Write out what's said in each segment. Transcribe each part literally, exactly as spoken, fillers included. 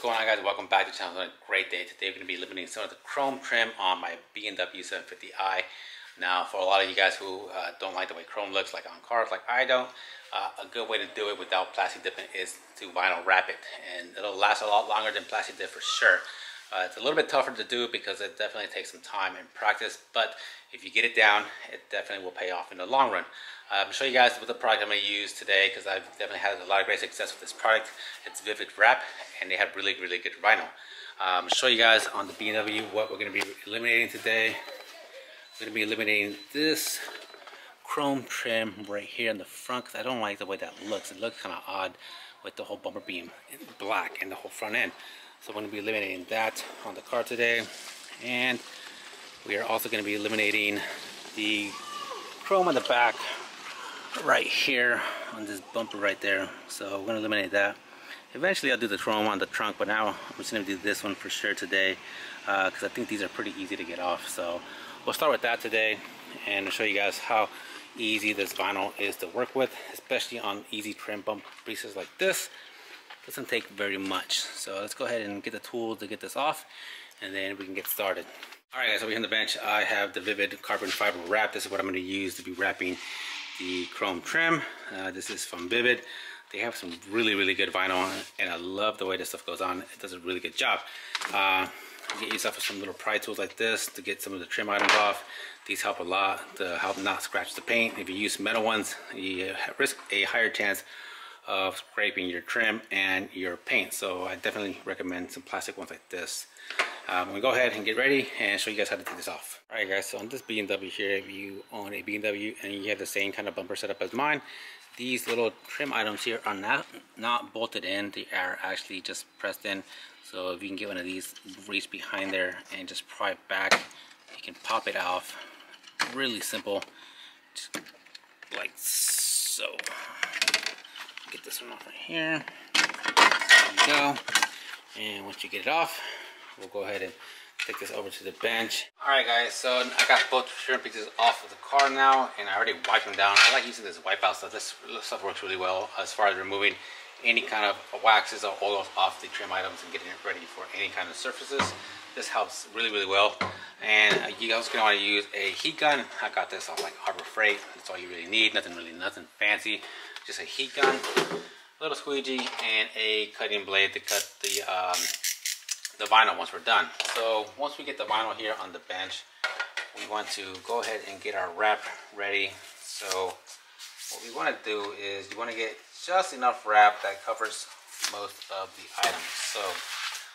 What's going on, guys? Welcome back to the channel. It's a great day. Today we're going to be eliminating some of the chrome trim on my B M W seven fifty i. Now, for a lot of you guys who uh, don't like the way chrome looks like on cars like I don't, uh, a good way to do it without plasti dipping is to vinyl wrap it. And it'll last a lot longer than plasti dip for sure. Uh, it's a little bit tougher to do because it definitely takes some time and practice, but if you get it down, it definitely will pay off in the long run. Uh, I'll show you guys what the product I'm going to use today because I've definitely had a lot of great success with this product. It's Vivid Wrap, and they have really, really good vinyl. Um, I'll show you guys on the B M W what we're going to be eliminating today. We're going to be eliminating this chrome trim right here in the front because I don't like the way that looks. It looks kind of odd with the whole bumper beam in black and the whole front end. So we're going to be eliminating that on the car today, and we are also going to be eliminating the chrome on the back right here on this bumper right there. So we're going to eliminate that. Eventually I'll do the chrome on the trunk, but now I'm just going to do this one for sure today because uh, I think these are pretty easy to get off. So we'll start with that today, and I'll show you guys how easy this vinyl is to work with, especially on easy trim bump pieces like this. Doesn't take very much. So let's go ahead and get the tool to get this off, and then we can get started. All right, guys, over here on the bench, I have the Vivid Carbon Fiber Wrap. This is what I'm gonna use to be wrapping the chrome trim. Uh, this is from Vivid. They have some really, really good vinyl, and I love the way this stuff goes on. It does a really good job. Uh, get yourself some little pry tools like this to get some of the trim items off. These help a lot to help not scratch the paint. If you use metal ones, you risk a higher chance of scraping your trim and your paint. So I definitely recommend some plastic ones like this. Um, we'll go ahead and get ready and show you guys how to take this off. All right, guys, so on this B M W here, if you own a B M W and you have the same kind of bumper setup as mine, these little trim items here are not, not bolted in. They are actually just pressed in. So if you can get one of these, reach behind there and just pry it back, you can pop it off. Really simple, just like so. Get this one off right here. There you go. And once you get it off, we'll go ahead and take this over to the bench. All right, guys, so I got both trim pieces off of the car now, and I already wiped them down. I like using this wipeout stuff. This stuff works really well as far as removing any kind of waxes or oils off the trim items and getting it ready for any kind of surfaces. This helps really, really well. And you also gonna want to use a heat gun. I got this on like Harbor Freight. That's all you really need. Nothing really, nothing fancy. Just a heat gun, a little squeegee, and a cutting blade to cut the um, the vinyl once we're done. So once we get the vinyl here on the bench, we want to go ahead and get our wrap ready. So what we want to do is you want to get just enough wrap that covers most of the items. So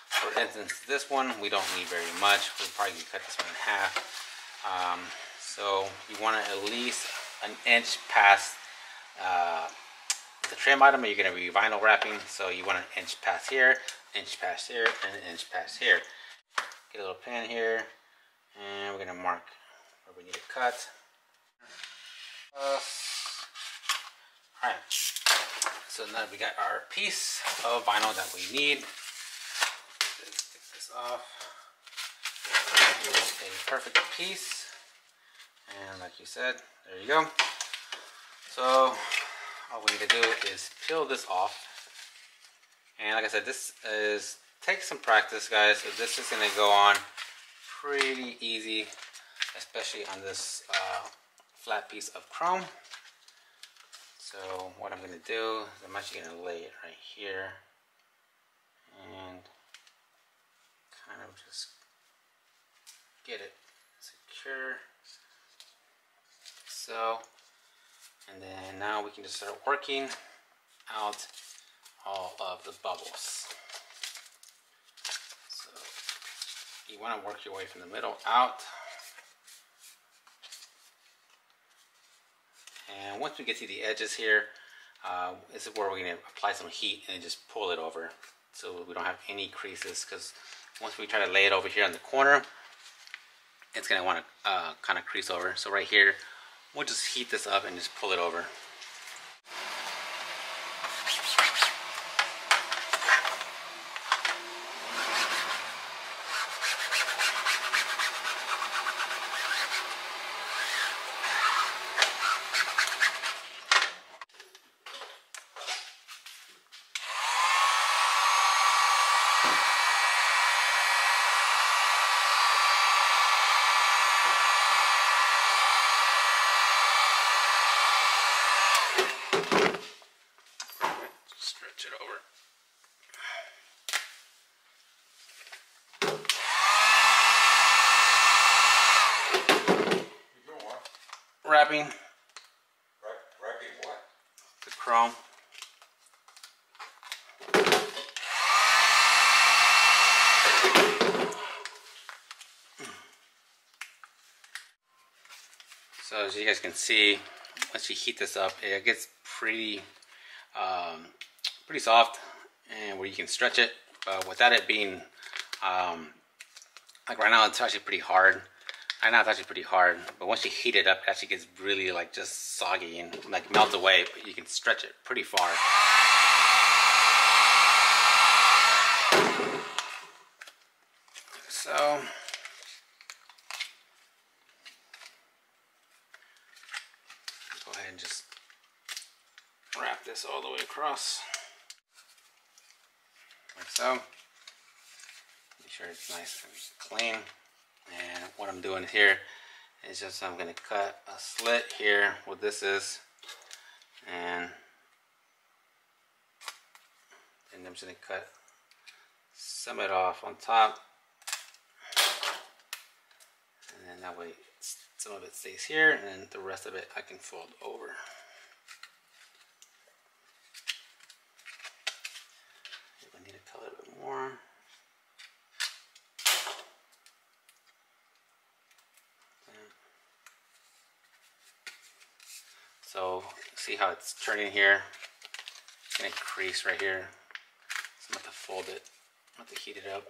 for instance, this one, we don't need very much. We'll probably cut this one in half. Um, so you want to at least an inch past uh, the trim item, or you're going to be vinyl wrapping. So you want an inch past here, inch past here, and an inch past here. Get a little pen here, and we're going to mark where we need to cut. Uh, all right. So now we got our piece of vinyl that we need. Off. Here's a perfect piece, and like you said, there you go. So all we need to do is peel this off, and like I said, this is take some practice, guys. So this is going to go on pretty easy, especially on this uh, flat piece of chrome. So what I'm going to do is I'm actually going to lay it right here, and kind of just get it secure. So, and then now we can just start working out all of the bubbles. So you want to work your way from the middle out. And once we get to the edges here, uh, this is where we're going to apply some heat and just pull it over so we don't have any creases, because once we try to lay it over here on the corner, it's going to want to uh, kind of crease over. So right here, we'll just heat this up and just pull it over. wrapping. Wrapping what? The chrome. So as you guys can see, once you heat this up, it gets pretty, um, pretty soft, and where you can stretch it. But without it being, um, like right now, it's actually pretty hard. I know it's actually pretty hard, but once you heat it up, it actually gets really like just soggy and like melts away. But you can stretch it pretty far. So. Wrap this all the way across, like so. Make sure it's nice and clean. And what I'm doing here is just I'm going to cut a slit here, what this is, and and I'm just going to cut some of it off on top, and then that way some of it stays here, and then the rest of it I can fold over. More. So see how it's turning here? It's gonna crease right here. So I'm gonna have to fold it, I'm gonna have to heat it up.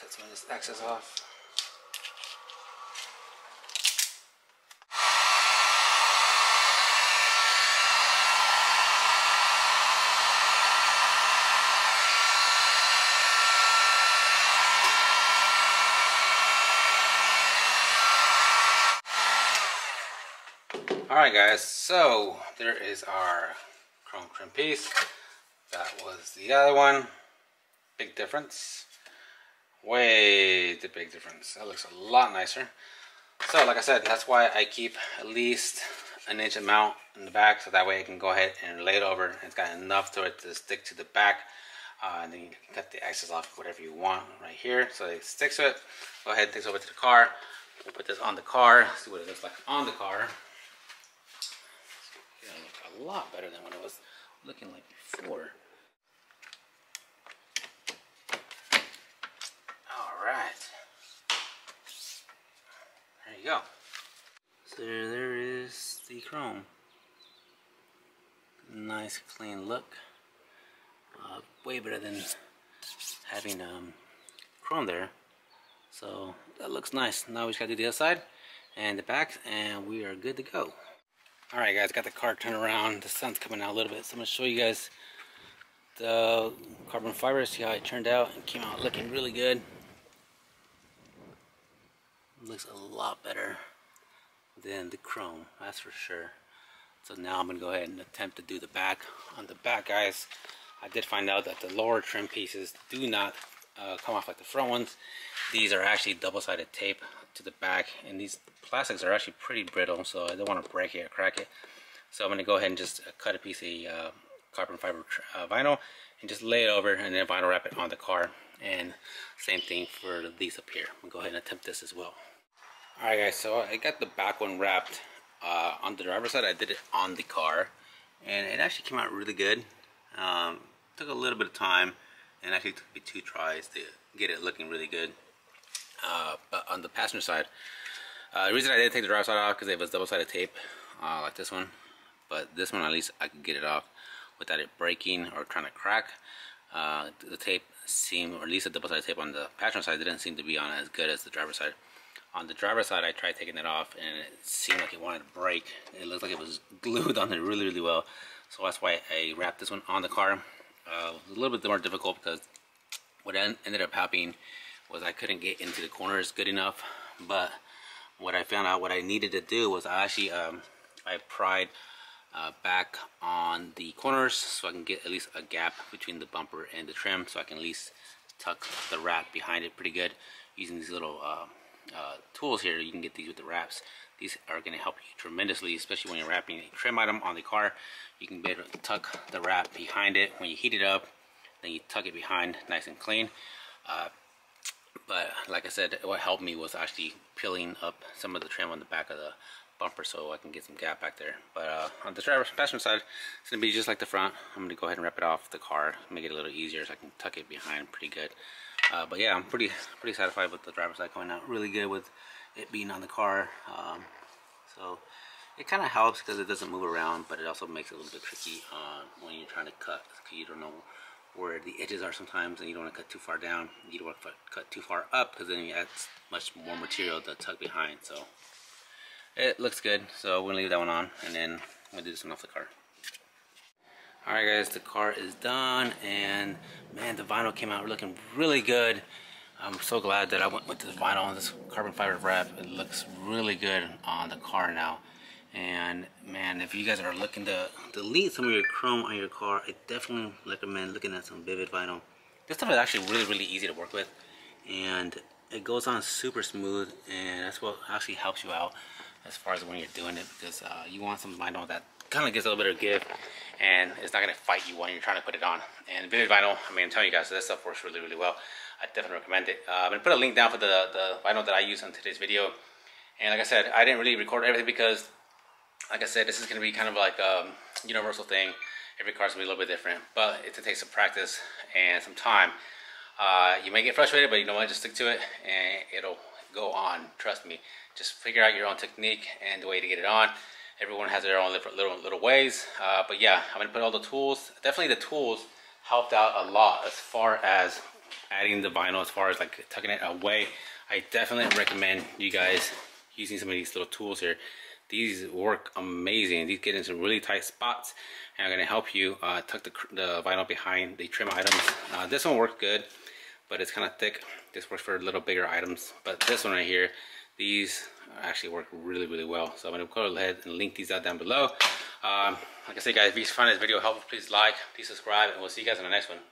Cut some of this excess off. Alright guys, so there is our chrome trim piece. That was the other one. Big difference. Way the big difference. That looks a lot nicer. So like I said, that's why I keep at least an inch amount in the back, so that way I can go ahead and lay it over. It's got enough to it to stick to the back. Uh, and then you can cut the excess off whatever you want right here. So it sticks to it. Go ahead and takes over to the car. We'll put this on the car, see what it looks like on the car. A lot better than what it was looking like before. All right, there you go. So there, there is the chrome. Nice clean look. Uh, way better than having um, chrome there. So that looks nice. Now we just gotta do the other side and the back, and we are good to go. Alright guys, got the car turned around. The sun's coming out a little bit, so I'm going to show you guys the carbon fiber, see how it turned out. It came out looking really good. It looks a lot better than the chrome, that's for sure. So now I'm going to go ahead and attempt to do the back. On the back guys, I did find out that the lower trim pieces do not uh, come off like the front ones. These are actually double-sided tape to the back, and these plastics are actually pretty brittle, so I don't want to break it or crack it. So I'm going to go ahead and just cut a piece of uh, carbon fiber uh, vinyl and just lay it over, and then vinyl wrap it on the car. And same thing for these up here. I'm going to go ahead and attempt this as well. Alright guys, so I got the back one wrapped uh, on the driver's side. I did it on the car, and it actually came out really good. Um, took a little bit of time, and actually took me two tries to get it looking really good. Uh, but on the passenger side, uh, the reason I didn't take the driver's side off because it was double-sided tape, uh, like this one. But this one, at least, I could get it off without it breaking or trying to crack. Uh, the tape seemed, or at least the double-sided tape on the passenger side, didn't seem to be on as good as the driver's side. On the driver's side, I tried taking it off, and it seemed like it wanted to break. It looked like it was glued on there really, really well. So that's why I wrapped this one on the car. Uh, it was a little bit more difficult because what ended up happening was I couldn't get into the corners good enough. But what I found out what I needed to do was I actually um, I pried uh, back on the corners so I can get at least a gap between the bumper and the trim, so I can at least tuck the wrap behind it pretty good using these little uh, uh, tools here. You can get these with the wraps. These are going to help you tremendously, especially when you're wrapping a trim item on the car. You can better tuck the wrap behind it. When you heat it up, then you tuck it behind, nice and clean. Uh, but like I said, what helped me was actually peeling up some of the trim on the back of the bumper so I can get some gap back there. But uh, on the driver's passenger side, it's going to be just like the front. I'm going to go ahead and wrap it off the car, make it a little easier so I can tuck it behind pretty good. Uh, but yeah, I'm pretty pretty satisfied with the driver's side coming out really good with it being on the car. Um, so it kind of helps because it doesn't move around, but it also makes it a little bit tricky uh, when you're trying to cut, because you don't know where the edges are sometimes, and you don't want to cut too far down. You don't want to cut too far up because then you add much more material to tuck behind. So it looks good, so we're gonna leave that one on, and then we'll do this one off the car. All right, guys, the car is done, and man, the vinyl came out looking really good. I'm so glad that I went with the vinyl on this carbon fiber wrap. It looks really good on the car now. And man, if you guys are looking to delete some of your chrome on your car, I definitely recommend looking at some Vivid Vinyl. This stuff is actually really, really easy to work with, and it goes on super smooth, and that's what actually helps you out as far as when you're doing it, because uh, you want some vinyl that kind of gives a little bit of give, and it's not going to fight you when you're trying to put it on. And Vivid Vinyl, I mean, I'm telling you guys, this stuff works really, really well. I definitely recommend it. Uh, I'm going to put a link down for the, the vinyl that I use on today's video. And like I said, I didn't really record everything because, like I said, this is going to be kind of like a universal thing. Every car's going to be a little bit different, but it's going to take some practice and some time. Uh, you may get frustrated, but you know what, just stick to it, and it'll go on, trust me. Just figure out your own technique and the way to get it on. Everyone has their own little little ways, uh, but yeah, I'm going to put all the tools. Definitely the tools helped out a lot as far as adding the vinyl, as far as like tucking it away. I definitely recommend you guys using some of these little tools here. These work amazing. These get in some really tight spots and are going to help you uh, tuck the, the vinyl behind the trim items. Uh, this one worked good, but it's kind of thick. This works for little bigger items, but this one right here, these actually work really, really well. So I'm going to go ahead and link these out down below. Um, like I said, guys, if you found this video helpful, please like, please subscribe, and we'll see you guys in the next one.